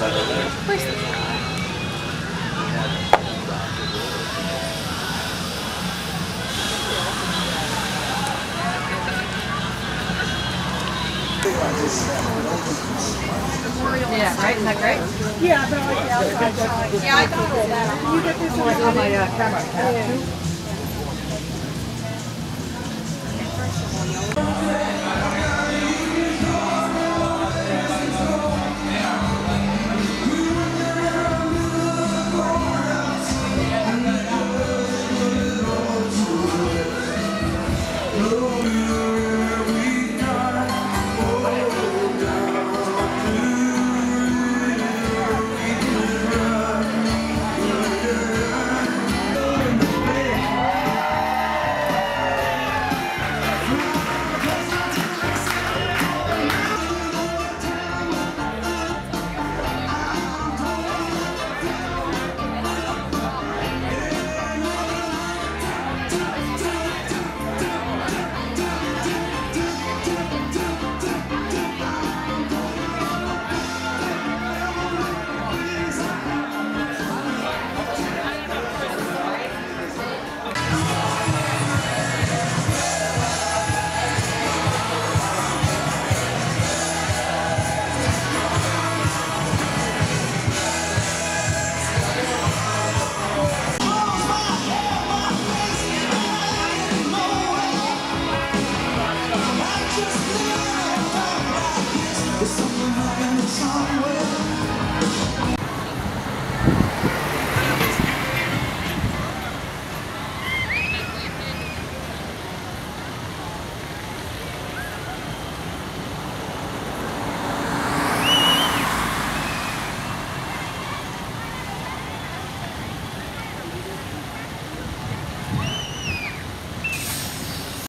Of course they are. Yeah, right? Isn't that great? Yeah, but like the outside. Yeah, I thought all that. You get this on my camera.